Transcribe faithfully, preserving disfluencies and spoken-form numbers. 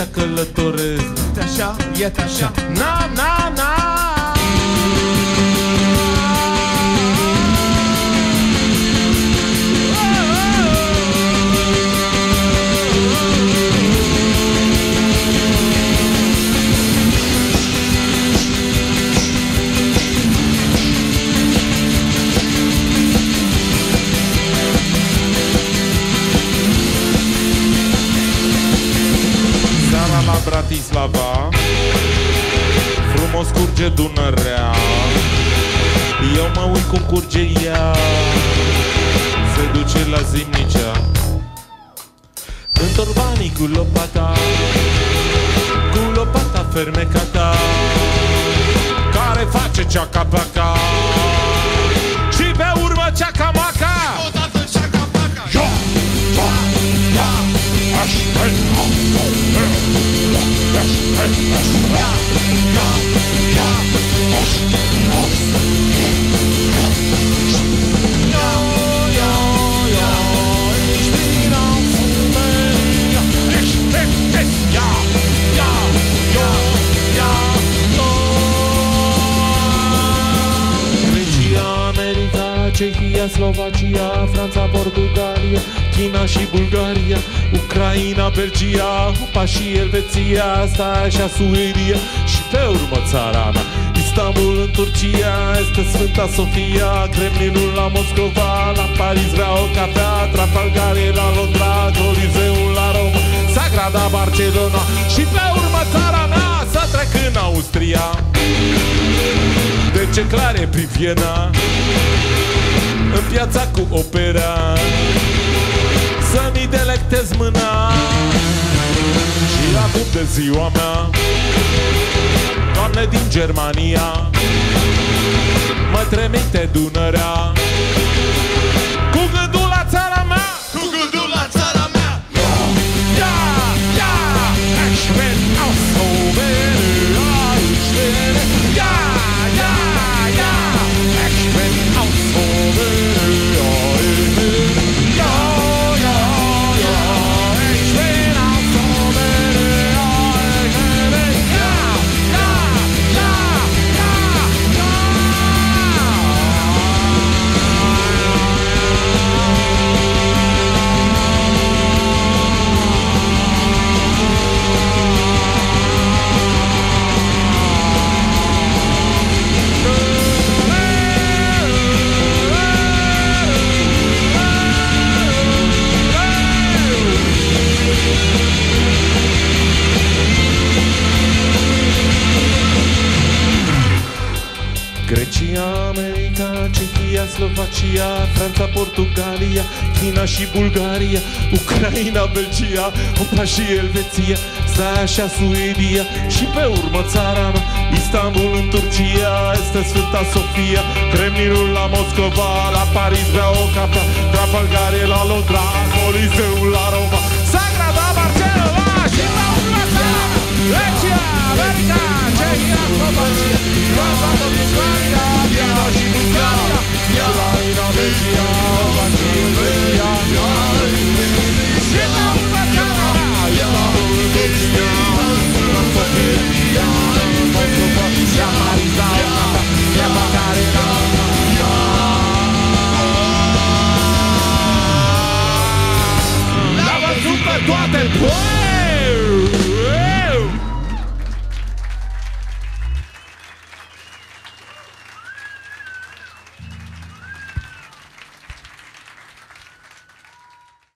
așa călătoresc. Uite așa, iată așa, na, na, na. Bratislava, frumos curge Dunărea, eu mă uit cum curge ea, se duce la Zimnicea. Întorc banii cu lopata, cu lopata fermecata, care face ceaca-paca și pe urmă ceaca-maca. Odată ceaca-paca, ia, ia, ia, aștept, ia, ia, ia, Grecia, America, Cehia, Slovacia, Franța, Portugalia, China și Bulgaria, Ucraina, Belgia, Hupa și Elveția, stai așa, Suheria și pe urmă țara mea, Istanbul în Turcia, este Sfânta Sofia, Kremlinul la Moscova, la Paris vreau o cafea, Trafalgarie la Londra, Coliseul la Roma, Sagrada, Barcelona și pe urmă țara mea, să trec în Austria. De ce clare prin Viena, în piața cu opera, să-mi delectez mâna și acum de ziua mea. Doamne din Germania, mă trimite Dunărea, cu gândul la țara mea, cu gândul la țara mea. Ia, ia, aș vrea să o văd, aș vrea. Ia, ia, ia, aș vrea să o văd. Grecia, America, Cehia, Slovacia, Franța, Portugalia, China și Bulgaria, Ucraina, Belgia, Hupa și Elveția, stai așa, Suedia și pe urmă țara mea, Istanbul în Turcia, este Sfânta Sofia, Kremlinul la Moscova, la Paris bea o cafea, Trafalgarie la Londra, Coliseul la Roma, Sagrada, Barcelona și la urmă țara mea, Grecia, America, Cehia, Slovacia, Franța, Portugalia, China și